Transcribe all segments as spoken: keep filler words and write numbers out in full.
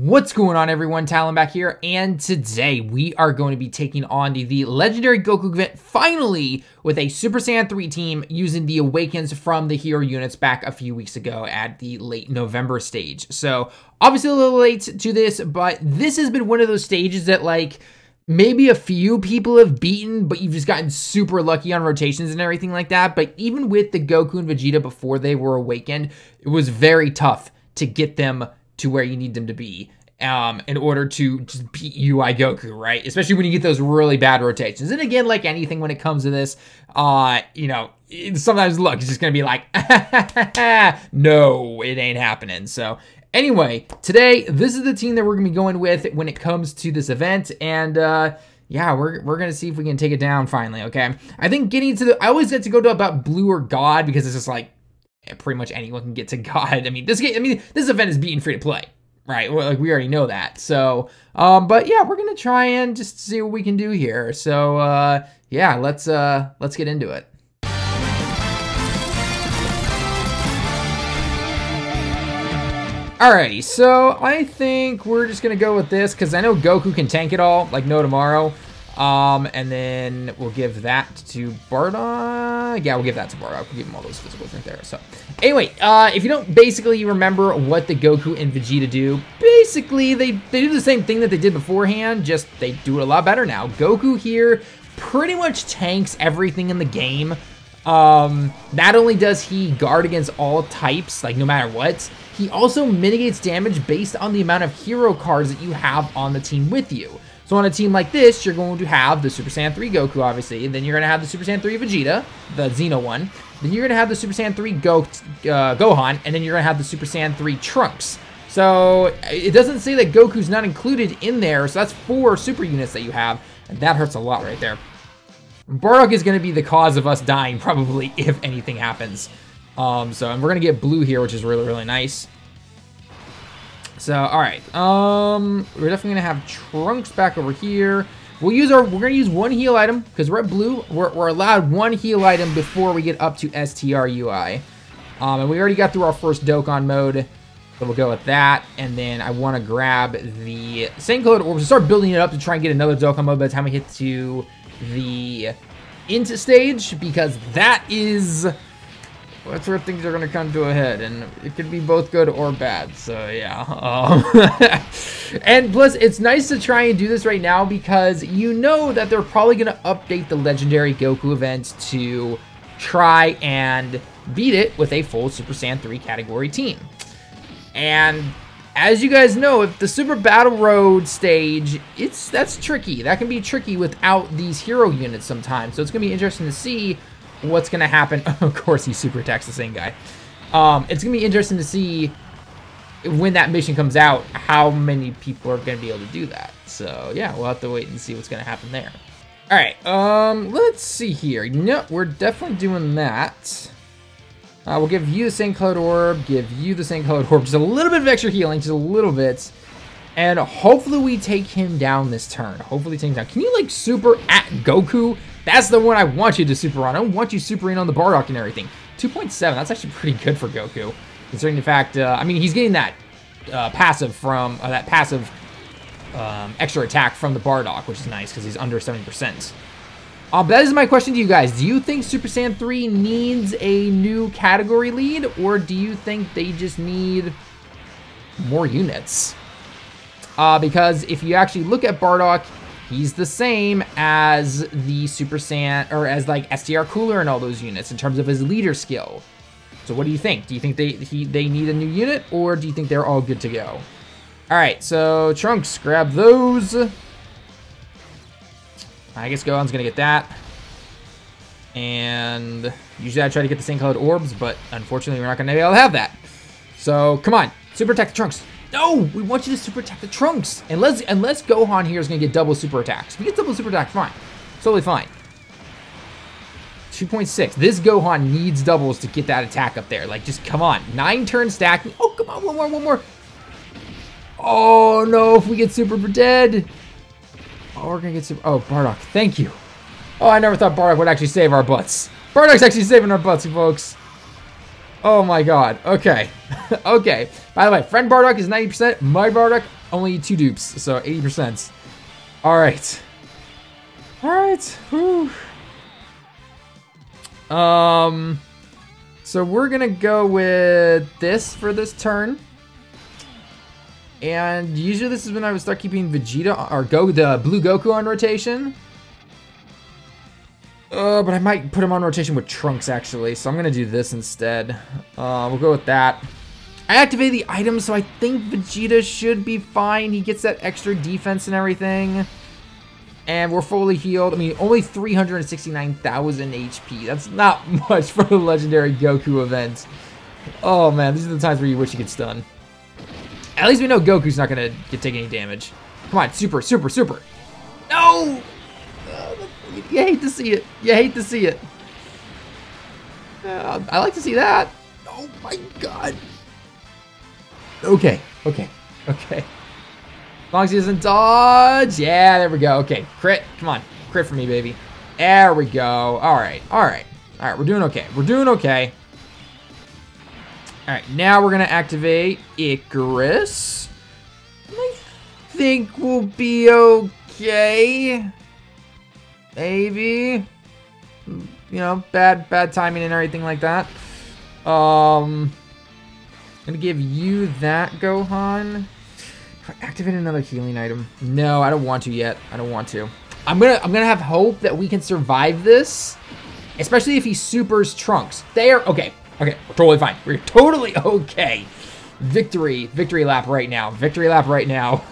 What's going on, everyone? Tallen back here, and today we are going to be taking on the, the Legendary Goku event, finally, with a Super Saiyan three team using the Awakens from the hero units back a few weeks ago at the late November stage. So, obviously a little late to this, but this has been one of those stages that, like, maybe a few people have beaten, but you've just gotten super lucky on rotations and everything like that. But even with the Goku and Vegeta before they were awakened, it was very tough to get them to where you need them to be um, in order to just beat U I Goku, right? Especially when you get those really bad rotations. And again, like anything when it comes to this, uh, you know, sometimes luck is just going to be like, no, it ain't happening. So anyway, today, this is the team that we're going to be going with when it comes to this event. And uh, yeah, we're, we're going to see if we can take it down finally, okay? I think getting to the... I always get to go to about Blue or God because it's just like, pretty much anyone can get to God. I mean, this game, I mean, this event is beaten free to play, right? Like, we already know that. So, um, but yeah, we're gonna try and just see what we can do here. So, uh, yeah, let's uh, let's get into it. Alrighty, so I think we're just gonna go with this because I know Goku can tank it all, like no tomorrow. Um, and then we'll give that to Bardock. Yeah, we'll give that to Bardock. We'll give him all those physicals right there. So anyway, uh, if you don't basically remember what the Goku and Vegeta do, basically they, they do the same thing that they did beforehand, just they do it a lot better now. Goku here pretty much tanks everything in the game. Um, not only does he guard against all types, like no matter what, he also mitigates damage based on the amount of hero cards that you have on the team with you. So on a team like this, you're going to have the Super Saiyan three Goku, obviously, and then you're going to have the Super Saiyan three Vegeta, the Xeno one. Then you're going to have the Super Saiyan three Go uh, Gohan, and then you're going to have the Super Saiyan three Trunks. So it doesn't say that Goku's not included in there, so that's four super units that you have, and that hurts a lot right there. Bardock is going to be the cause of us dying, probably, if anything happens. Um, so, and we're going to get blue here, which is really, really nice. So, all right, um, we're definitely gonna have Trunks back over here. We'll use our, we're gonna use one heal item because we're at blue. We're, we're allowed one heal item before we get up to S T R U I. Um, and we already got through our first Dokkan mode, so we'll go with that. And then I wanna grab the same colored orbs and start building it up to try and get another Dokkan mode by the time we hit to the I N T stage, because that is, that's where things are going to come to a head, and it could be both good or bad, so yeah. Um, and plus, it's nice to try and do this right now because you know that they're probably going to update the Legendary Goku event to try and beat it with a full Super Saiyan three category team. And as you guys know, if the Super Battle Road stage, it's that's tricky. That can be tricky without these hero units sometimes, so it's going to be interesting to see what's going to happen. Of course, he super attacks the same guy. Um, it's going to be interesting to see when that mission comes out, how many people are going to be able to do that. So, yeah, we'll have to wait and see what's going to happen there. All right, um, let's see here. No, we're definitely doing that. Uh, we'll give you the same colored orb, give you the same colored orb, just a little bit of extra healing, just a little bit. And hopefully we take him down this turn. Hopefully take him down. Can you, like, super at Goku? That's the one I want you to super on. I don't want you supering on the Bardock and everything. two point seven, that's actually pretty good for Goku. Considering the fact, uh, I mean, he's getting that uh, passive from, uh, that passive um, extra attack from the Bardock, which is nice because he's under seventy percent. Uh, but that is my question to you guys. Do you think Super Saiyan three needs a new category lead, or do you think they just need more units? Uh, because if you actually look at Bardock, he's the same as the Super Saiyan, or as like S T R Cooler and all those units in terms of his leader skill. So what do you think? Do you think they he, they need a new unit, or do you think they're all good to go? All right, so Trunks, grab those. I guess Gohan's gonna get that. And usually I try to get the same colored orbs, but unfortunately we're not gonna be able to have that. So come on, super attack the Trunks. No, we want you to super attack the Trunks. Unless, unless Gohan here is going to get double super attacks. If he gets double super attacks, fine. It's totally fine. two point six. This Gohan needs doubles to get that attack up there. Like, just come on. Nine turn stack. Oh, come on. One more, one more. Oh, no. If we get super, we're dead. Oh, we're going to get super. Oh, Bardock. Thank you. Oh, I never thought Bardock would actually save our butts. Bardock's actually saving our butts, folks. Oh my god. Okay. Okay. By the way, friend Bardock is ninety percent. My Bardock, only two dupes, so eighty percent. Alright. Alright. Um, so we're gonna go with this for this turn. And usually this is when I would start keeping Vegeta, or go the blue Goku on rotation. Uh, but I might put him on rotation with Trunks, actually. So I'm going to do this instead. Uh, we'll go with that. I activated the item, so I think Vegeta should be fine. He gets that extra defense and everything. And we're fully healed. I mean, only three hundred sixty-nine thousand H P. That's not much for the Legendary Goku event. Oh, man. These are the times where you wish you could stun. At least we know Goku's not going to take any damage. Come on. Super, super, super. No! You hate to see it. You hate to see it. Uh, I like to see that. Oh my god. Okay. Okay. Okay. As long as he doesn't dodge. Yeah, there we go. Okay. Crit. Come on. Crit for me, baby. There we go. Alright. Alright. Alright. We're doing okay. We're doing okay. Alright. Now we're going to activate Icarus. I think we'll be okay. Maybe, you know, bad bad timing and everything like that. Um, I'm gonna give you that, Gohan. If I activate another healing item, no, I don't want to yet. I don't want to. I'm gonna I'm gonna have hope that we can survive this, especially if he supers Trunks. They are okay. Okay, we're totally fine. We're totally okay. Victory, victory lap right now. Victory lap right now.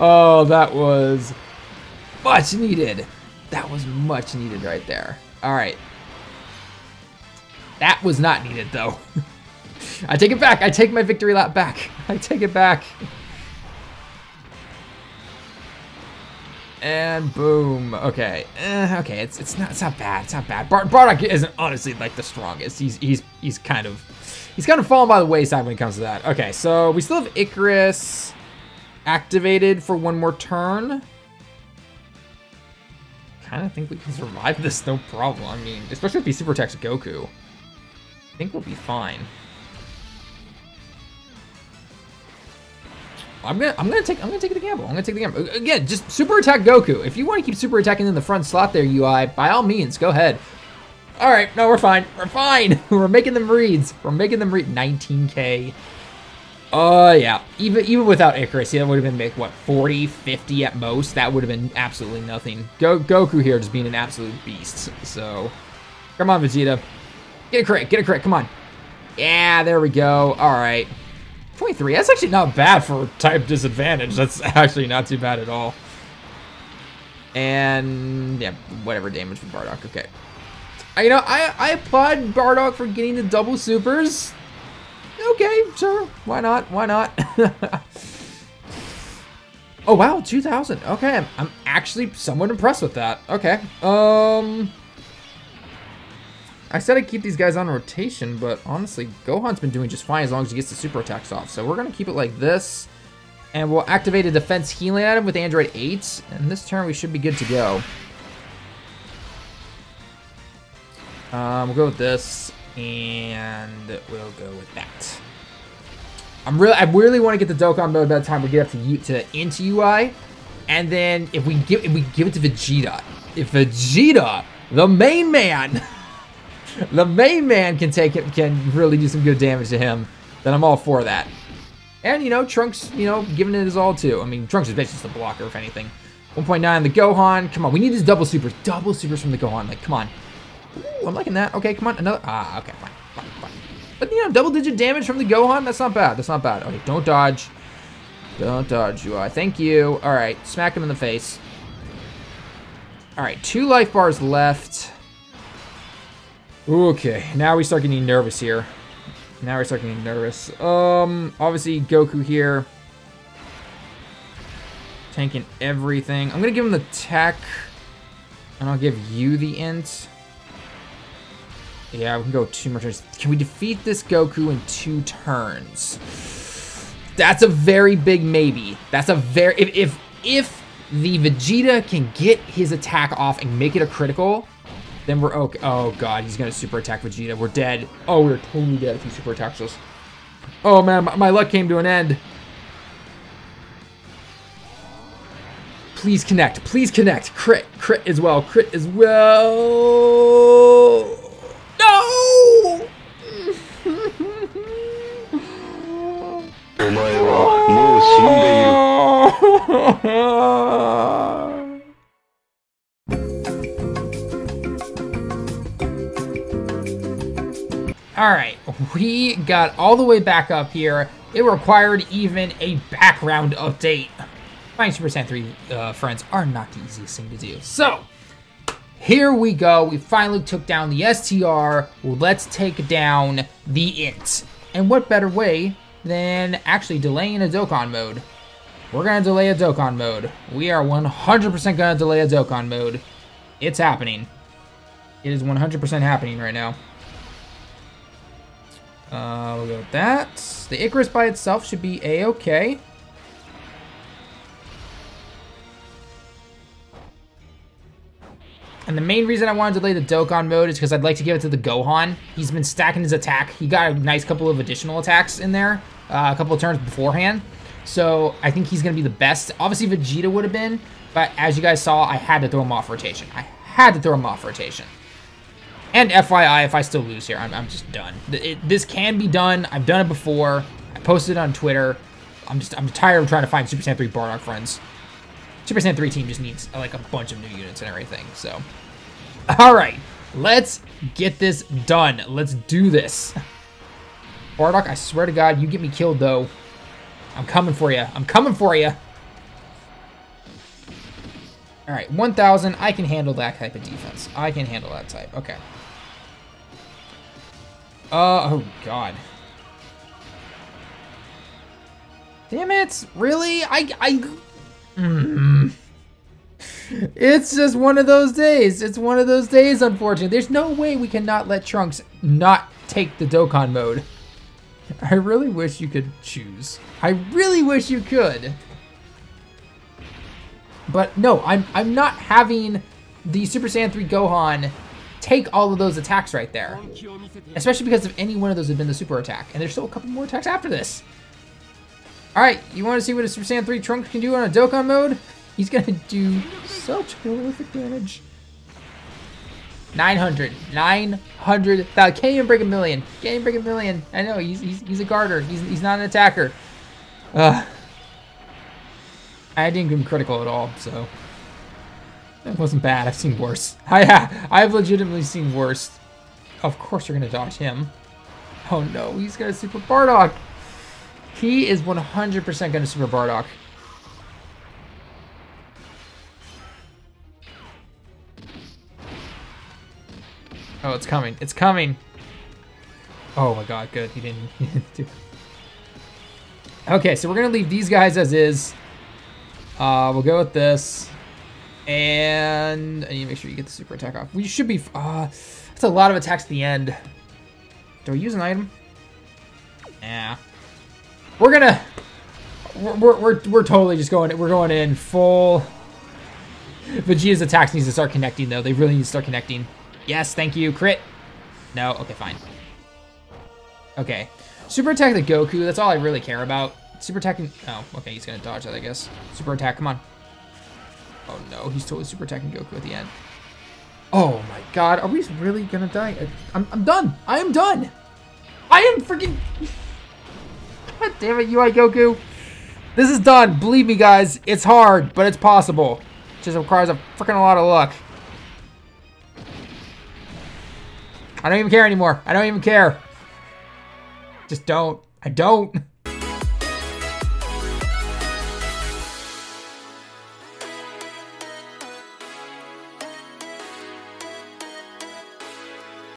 Oh, that was. Much needed. That was much needed right there. All right. That was not needed, though. I take it back. I take my victory lap back. I take it back. And boom. Okay. Eh, okay. It's it's not it's not bad. It's not bad. Bar Bardock isn't honestly like the strongest. He's he's he's kind of he's kind of fallen by the wayside when it comes to that. Okay. So we still have Icarus activated for one more turn. I kind of think we can survive this, no problem. I mean, especially if he super attacks Goku. I think we'll be fine. I'm gonna, I'm gonna take, I'm gonna take the gamble. I'm gonna take the gamble again. Just super attack Goku. If you want to keep super attacking in the front slot there, U I, by all means, go ahead. All right, no, we're fine. We're fine. We're making them reads. We're making them read nineteen K. Oh, uh, yeah. Even even without Icarus, yeah, that would have been, like, what, forty, fifty at most? That would have been absolutely nothing. Go Goku here just being an absolute beast. So, come on, Vegeta. Get a crit. Get a crit. Come on. Yeah, there we go. All right. twenty-three. That's actually not bad for type disadvantage. That's actually not too bad at all. And, yeah, whatever damage from Bardock. Okay. I, you know, I, I applaud Bardock for getting the double supers. Okay, sure. Why not? Why not? Oh, wow. two thousand. Okay. I'm, I'm actually somewhat impressed with that. Okay. Um, I said I'd keep these guys on rotation, but honestly, Gohan's been doing just fine as long as he gets the super attacks off. So we're going to keep it like this, and we'll activate a defense healing item with Android eight, and this turn we should be good to go. Um, we'll go with this. And we'll go with that. I'm really, I really want to get the Dokkan mode by the time we get up to U, to I N T U I, and then if we give, if we give it to Vegeta, if Vegeta, the main man, the main man can take it, can really do some good damage to him, then I'm all for that. And you know, Trunks, you know, giving it his all too. I mean, Trunks is basically just a blocker if anything. one point nine the Gohan. Come on, we need his double supers, double supers from the Gohan. Like, come on. Ooh, I'm liking that. Okay, come on, another. Ah, okay, fine, fine, fine. But you know, double-digit damage from the Gohan. That's not bad. That's not bad. Okay, don't dodge. Don't dodge, U I. Thank you. All right, smack him in the face. All right, two life bars left. Okay, now we start getting nervous here. Now we start getting nervous. Um, obviously Goku here, tanking everything. I'm gonna give him the tech, and I'll give you the int. Yeah, we can go two more turns. Can we defeat this Goku in two turns? That's a very big maybe. That's a very... If, if, if the Vegeta can get his attack off and make it a critical, Then we're okay. Oh god, he's gonna super attack Vegeta. We're dead. Oh, we're totally dead if he super attacks us. Oh man, my luck came to an end. Please connect. Please connect. Crit. Crit as well. Crit as well. No! Alright, we got all the way back up here. It required even a background update. Finding Super Saiyan three uh, friends are not the easiest thing to do. So, here we go. We finally took down the S T R. Let's take down the I N T. And what better way than actually delaying a Dokkan mode? We're going to delay a Dokkan mode. We are one hundred percent going to delay a Dokkan mode. It's happening. It is one hundred percent happening right now. Uh, we'll go with that. The Icarus by itself should be A-okay. And the main reason I wanted to delay the Dokkan mode is because I'd like to give it to the Gohan. He's been stacking his attack. He got a nice couple of additional attacks in there, uh, a couple of turns beforehand. So I think he's going to be the best. Obviously, Vegeta would have been, but as you guys saw, I had to throw him off rotation. I had to throw him off rotation. And F Y I, if I still lose here, I'm, I'm just done. It, it, this can be done. I've done it before. I posted it on Twitter. I'm just I'm tired of trying to find Super Saiyan three Bardock friends. Super Saiyan three team just needs, like, a bunch of new units and everything, so. All right, let's get this done. Let's do this. Bardock, I swear to God, you get me killed, though. I'm coming for you. I'm coming for you. All right, one thousand. I can handle that type of defense. I can handle that type. Okay. Uh, oh, God. Damn it. Really? I... I... Mm. It's just one of those days. It's one of those days, unfortunately. There's no way we cannot let Trunks not take the Dokkan mode. I really wish you could choose. I really wish you could. But no, I'm I'm not having the Super Saiyan three Gohan take all of those attacks right there. Especially because if any one of those had been the super attack. And there's still a couple more attacks after this. Alright, you want to see what a Super Saiyan three Trunks can do on a Dokkan mode? He's going to do such horrific damage. nine hundred. nine hundred. Can't even break a million. Can't even break a million. I know, he's he's, he's a guarder. He's, he's not an attacker. Uh, I didn't give him critical at all, so. That wasn't bad. I've seen worse. I, I've legitimately seen worse. Of course you're going to dodge him. Oh no, he's got a Super Bardock. He is one hundred percent going to Super Bardock. Oh, it's coming. It's coming. Oh my god, good. He didn't, he didn't do it. Okay, so we're going to leave these guys as is. Uh, we'll go with this. And I need to make sure you get the super attack off. We should be... Uh, that's a lot of attacks at the end. Do we use an item? Nah. We're gonna, we're, we're, we're totally just going, we're going in full. Vegeta's attacks needs to start connecting though. They really need to start connecting. Yes, thank you, crit. No, okay, fine. Okay, super attack the Goku, that's all I really care about. Super attacking, oh, okay, he's gonna dodge that, I guess. Super attack, come on. Oh no, he's totally super attacking Goku at the end. Oh my God, are we really gonna die? I'm, I'm done, I am done. I am freaking. God damn it, U I Goku. This is done. Believe me, guys. It's hard, but it's possible. It just requires a freaking lot of luck. I don't even care anymore. I don't even care. Just don't. I don't.